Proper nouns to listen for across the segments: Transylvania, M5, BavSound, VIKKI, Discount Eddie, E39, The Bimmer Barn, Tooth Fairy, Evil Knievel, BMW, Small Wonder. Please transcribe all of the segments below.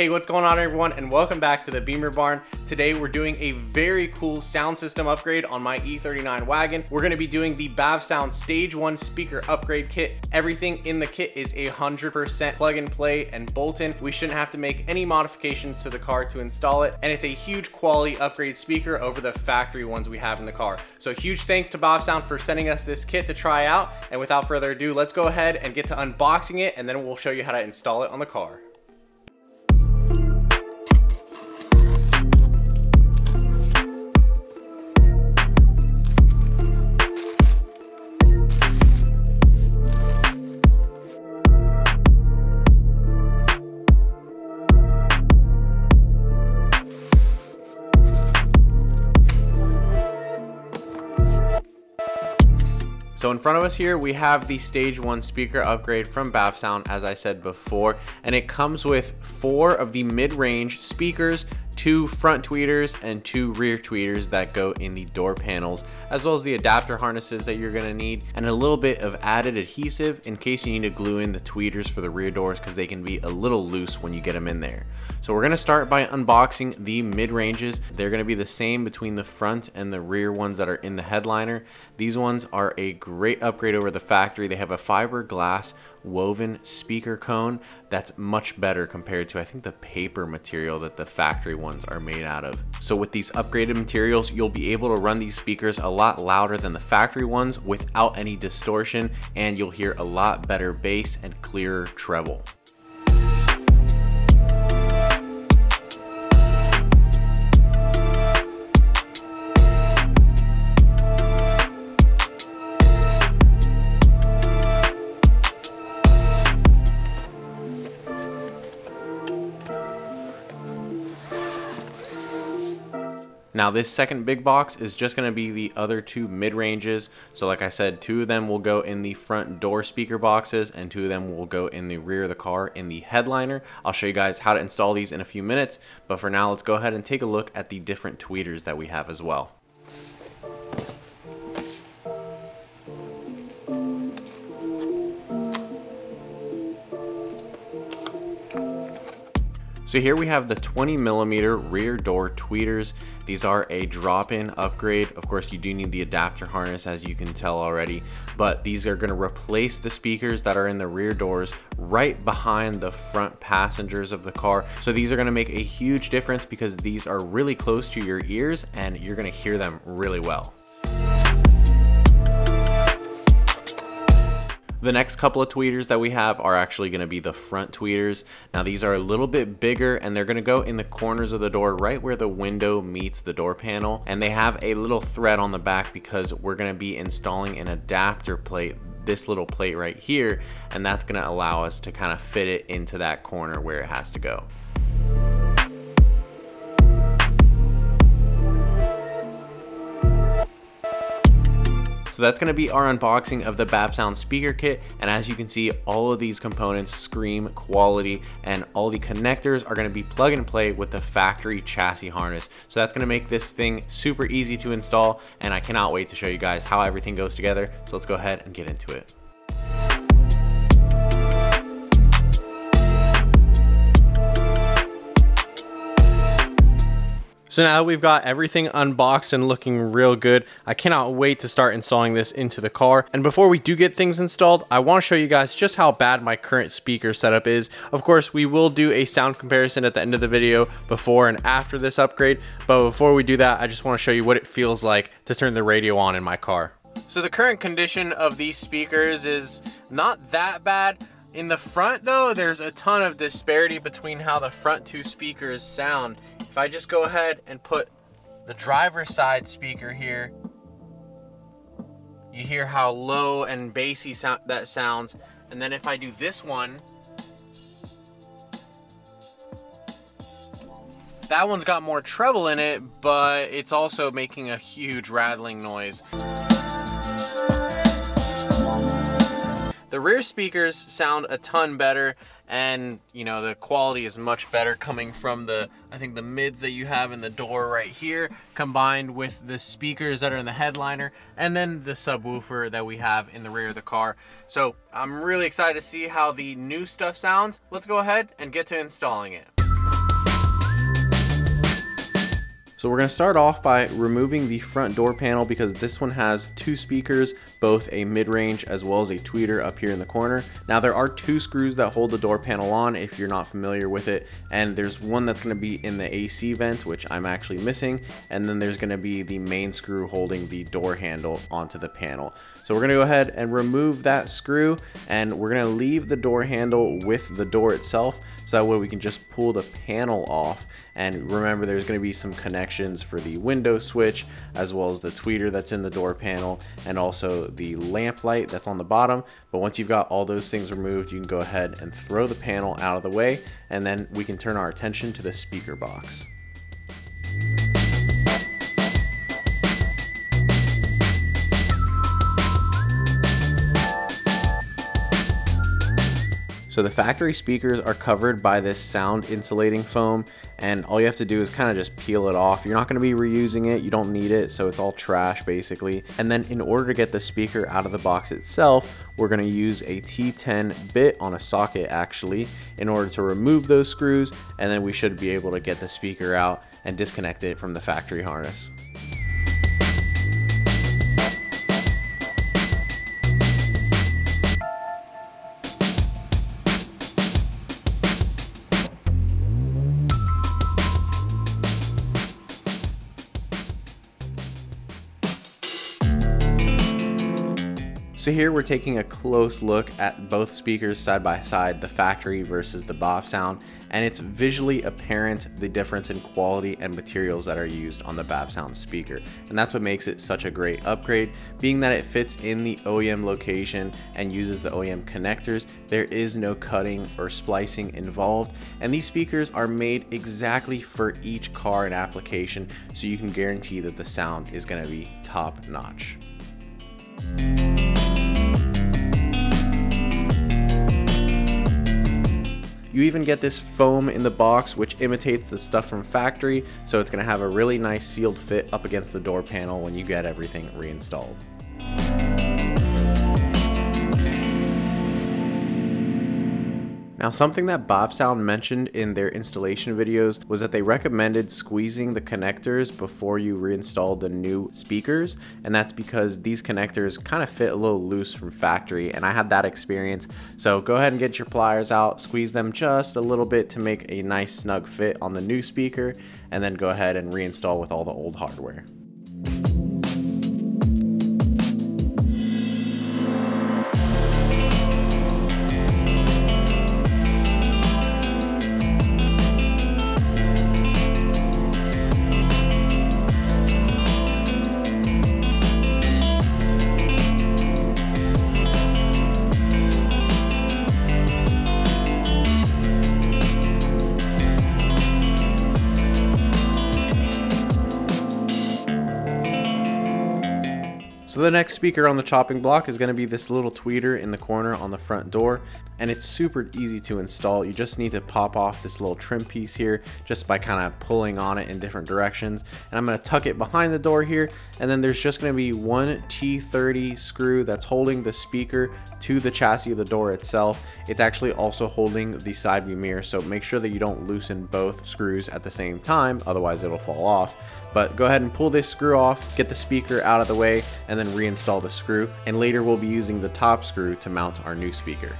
Hey, what's going on everyone, and welcome back to the Bimmer Barn. Today we're doing a very cool sound system upgrade on my E39 wagon. We're going to be doing the BavSound Stage 1 speaker upgrade kit. Everything in the kit is 100% plug and play and bolt in. We shouldn't have to make any modifications to the car to install it, and it's a huge quality upgrade speaker over the factory ones we have in the car. So huge thanks to BavSound for sending us this kit to try out, and without further ado, let's go ahead and get to unboxing it, and then we'll show you how to install it on the car. So in front of us here, we have the Stage 1 speaker upgrade from BavSound, as I said before, and it comes with 4 of the mid-range speakers, 2 front tweeters and 2 rear tweeters that go in the door panels, as well as the adapter harnesses that you're gonna need, and a little bit of added adhesive in case you need to glue in the tweeters for the rear doors because they can be a little loose when you get them in there. So we're gonna start by unboxing the mid-ranges. They're gonna be the same between the front and the rear ones that are in the headliner. These ones are a great upgrade over the factory. They have a fiberglass woven speaker cone that's much better compared to, I think, the paper material that the factory ones are made out of. So with these upgraded materials, you'll be able to run these speakers a lot louder than the factory ones without any distortion, and you'll hear a lot better bass and clearer treble. Now this second big box is just going to be the other 2 mid-ranges. So like I said, 2 of them will go in the front door speaker boxes and 2 of them will go in the rear of the car in the headliner. I'll show you guys how to install these in a few minutes, but for now let's go ahead and take a look at the different tweeters that we have as well. So here we have the 20mm rear door tweeters. These are a drop-in upgrade. Of course, you do need the adapter harness, as you can tell already, but these are gonna replace the speakers that are in the rear doors right behind the front passengers of the car. So these are gonna make a huge difference because these are really close to your ears and you're gonna hear them really well. The next couple of tweeters that we have are actually going to be the front tweeters. Now these are a little bit bigger and they're going to go in the corners of the door right where the window meets the door panel, and they have a little thread on the back because we're going to be installing an adapter plate, this little plate right here, and that's going to allow us to kind of fit it into that corner where it has to go. So that's going to be our unboxing of the BavSound speaker kit, and as you can see, all of these components scream quality, and all the connectors are going to be plug and play with the factory chassis harness. So that's going to make this thing super easy to install, and I cannot wait to show you guys how everything goes together. So let's go ahead and get into it. So now that we've got everything unboxed and looking real good, I cannot wait to start installing this into the car. And before we do get things installed, I want to show you guys just how bad my current speaker setup is. Of course, we will do a sound comparison at the end of the video before and after this upgrade, but before we do that, I just want to show you what it feels like to turn the radio on in my car. So the current condition of these speakers is not that bad. In the front though, there's a ton of disparity between how the front 2 speakers sound. If I just go ahead and put the driver's side speaker here, you hear how low and bassy that sounds. And then if I do this one, that one's got more treble in it, but it's also making a huge rattling noise. The rear speakers sound a ton better, and you know, the quality is much better coming from the, I think, the mids that you have in the door right here, combined with the speakers that are in the headliner and then the subwoofer that we have in the rear of the car. So I'm really excited to see how the new stuff sounds. Let's go ahead and get to installing it. So we're gonna start off by removing the front door panel because this one has two speakers, both a mid-range as well as a tweeter up here in the corner. Now there are two screws that hold the door panel on if you're not familiar with it, and there's one that's gonna be in the AC vent, which I'm actually missing, and then there's gonna be the main screw holding the door handle onto the panel. So we're gonna go ahead and remove that screw, and we're gonna leave the door handle with the door itself, so that way we can just pull the panel off. And remember, there's gonna be some connections for the window switch, as well as the tweeter that's in the door panel, and also the lamp light that's on the bottom. But once you've got all those things removed, you can go ahead and throw the panel out of the way, and then we can turn our attention to the speaker box. So the factory speakers are covered by this sound insulating foam, and all you have to do is kind of just peel it off. You're not going to be reusing it, you don't need it, so it's all trash basically. And then in order to get the speaker out of the box itself, we're going to use a T10 bit on a socket actually in order to remove those screws, and then we should be able to get the speaker out and disconnect it from the factory harness. So here we're taking a close look at both speakers side by side, the factory versus the BavSound, and it's visually apparent the difference in quality and materials that are used on the BavSound speaker. And that's what makes it such a great upgrade, being that it fits in the OEM location and uses the OEM connectors. There is no cutting or splicing involved, and these speakers are made exactly for each car and application, so you can guarantee that the sound is going to be top notch. You even get this foam in the box, which imitates the stuff from factory, so it's going to have a really nice sealed fit up against the door panel when you get everything reinstalled. Now, something that BavSound mentioned in their installation videos was that they recommended squeezing the connectors before you reinstall the new speakers, and that's because these connectors kind of fit a little loose from factory, and I had that experience. So go ahead and get your pliers out, squeeze them just a little bit to make a nice snug fit on the new speaker, and then go ahead and reinstall with all the old hardware. So the next speaker on the chopping block is going to be this little tweeter in the corner on the front door, and it's super easy to install. You just need to pop off this little trim piece here just by kind of pulling on it in different directions, and I'm going to tuck it behind the door here, and then there's just going to be one T30 screw that's holding the speaker to the chassis of the door itself. It's actually also holding the side view mirror, so make sure that you don't loosen both screws at the same time, otherwise it'll fall off. But go ahead and pull this screw off, get the speaker out of the way, and then reinstall the screw. And later we'll be using the top screw to mount our new speaker.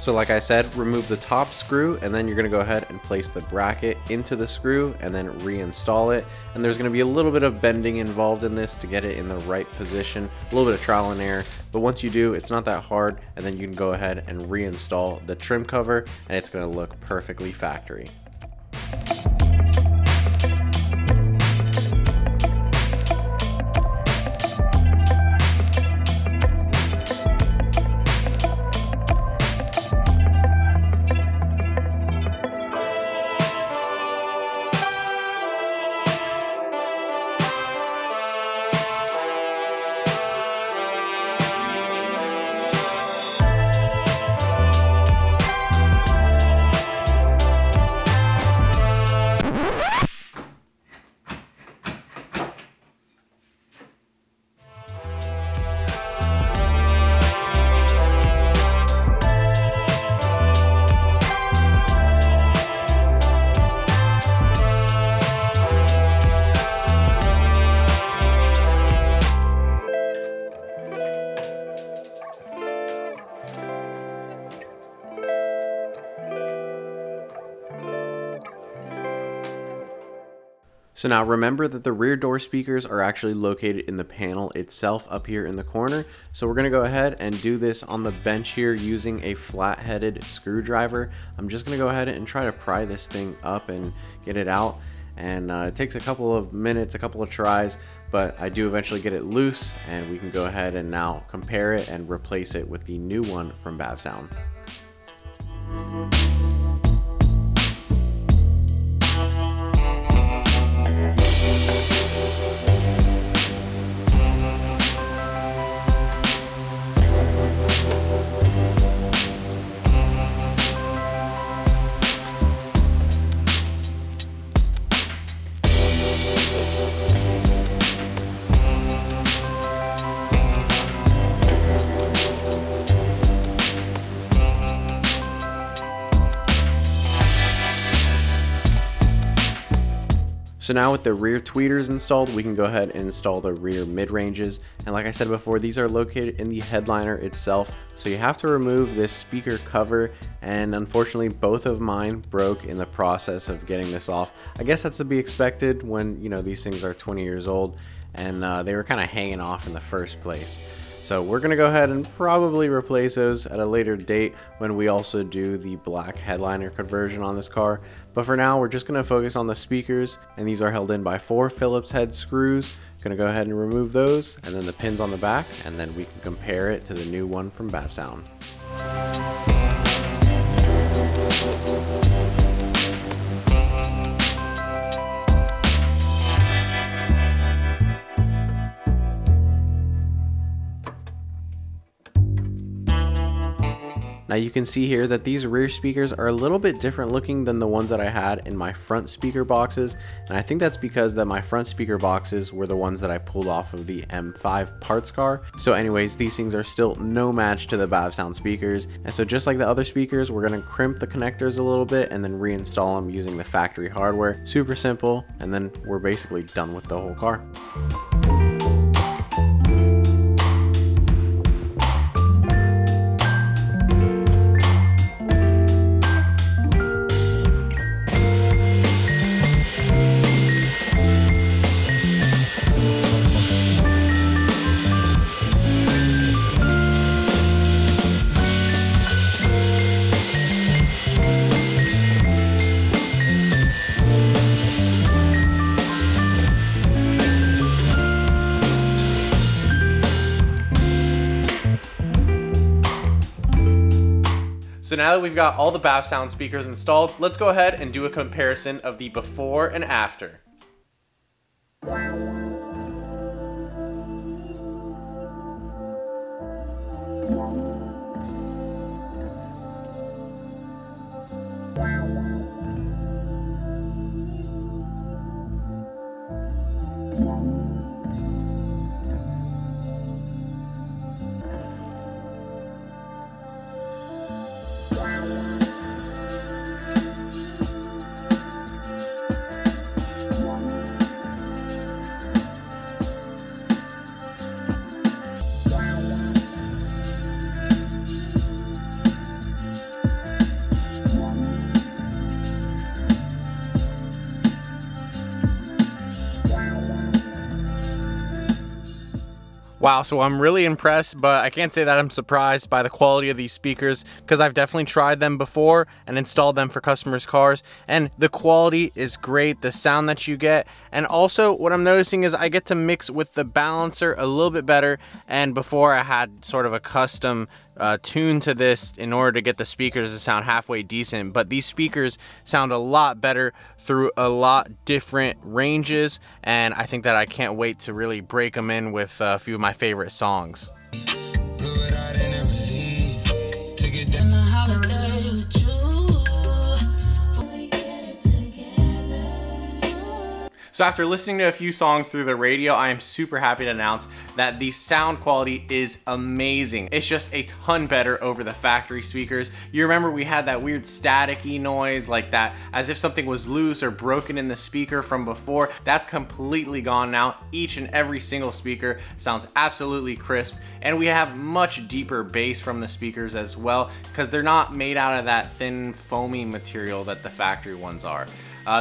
So like I said, remove the top screw, and then you're going to go ahead and place the bracket into the screw and then reinstall it. And there's going to be a little bit of bending involved in this to get it in the right position, a little bit of trial and error. But once you do, it's not that hard, and then you can go ahead and reinstall the trim cover, and it's going to look perfectly factory. So now remember that the rear door speakers are actually located in the panel itself up here in the corner. So we're gonna go ahead and do this on the bench here using a flat-headed screwdriver. I'm just gonna go ahead and try to pry this thing up and get it out. And it takes a couple of minutes, a couple of tries, but I do eventually get it loose, and we can go ahead and now compare it and replace it with the new one from BavSound. So now with the rear tweeters installed, we can go ahead and install the rear mid-ranges. And like I said before, these are located in the headliner itself. So you have to remove this speaker cover, and unfortunately both of mine broke in the process of getting this off. I guess that's to be expected when, you know, these things are 20 years old and they were kind of hanging off in the first place. So we're gonna go ahead and probably replace those at a later date when we also do the black headliner conversion on this car. But for now, we're just gonna focus on the speakers, and these are held in by 4 Phillips head screws. Gonna go ahead and remove those, and then the pins on the back, and then we can compare it to the new one from BavSound. Now you can see here that these rear speakers are a little bit different looking than the ones that I had in my front speaker boxes, and I think that's because that my front speaker boxes were the ones that I pulled off of the M5 parts car. So anyways, these things are still no match to the BavSound speakers, and so just like the other speakers, we're gonna crimp the connectors a little bit and then reinstall them using the factory hardware. Super simple, and then we're basically done with the whole car. So now that we've got all the BavSound speakers installed, let's go ahead and do a comparison of the before and after. Wow, so I'm really impressed, but I can't say that I'm surprised by the quality of these speakers, because I've definitely tried them before and installed them for customers' cars, and the quality is great, the sound that you get, and also what I'm noticing is I get to mix with the balancer a little bit better, and before I had sort of a custom tune to this in order to get the speakers to sound halfway decent, but these speakers sound a lot better through a lot different ranges, and I think that I can't wait to really break them in with a few of my favorite songs. So after listening to a few songs through the radio, I am super happy to announce that the sound quality is amazing. It's just a ton better over the factory speakers. You remember we had that weird staticky noise like that, as if something was loose or broken in the speaker from before. That's completely gone now. Each and every single speaker sounds absolutely crisp, and we have much deeper bass from the speakers as well, because they're not made out of that thin foamy material that the factory ones are.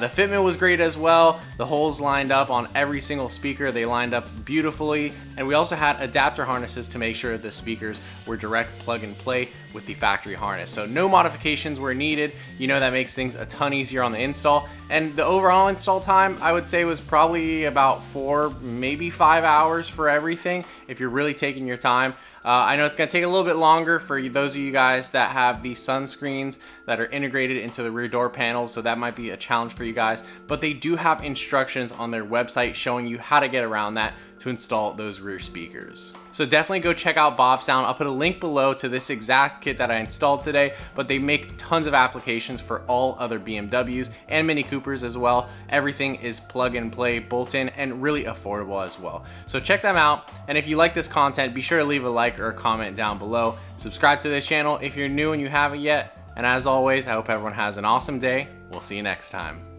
The fitment was great as well. The holes lined up on every single speaker. They lined up beautifully. And we also had adapter harnesses to make sure the speakers were direct plug and play with the factory harness. So no modifications were needed. You know, that makes things a ton easier on the install. And the overall install time, I would say, was probably about 4, maybe 5 hours for everything, if you're really taking your time. I know it's gonna take a little bit longer for those of you guys that have the sunscreens that are integrated into the rear door panels, so that might be a challenge for you guys, but they do have instructions on their website showing you how to get around that to install those rear speakers. So definitely go check out BavSound. I'll put a link below to this exact kit that I installed today, but they make tons of applications for all other BMWs and Mini Coopers as well. Everything is plug and play, bolt in, and really affordable as well. So check them out. And if you like this content, be sure to leave a like or a comment down below. Subscribe to this channel if you're new and you haven't yet. And as always, I hope everyone has an awesome day. We'll see you next time.